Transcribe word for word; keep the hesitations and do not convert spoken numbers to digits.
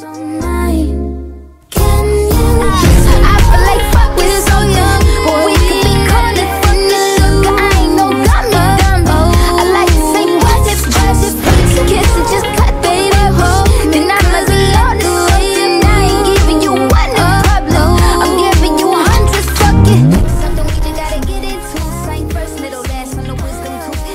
so much.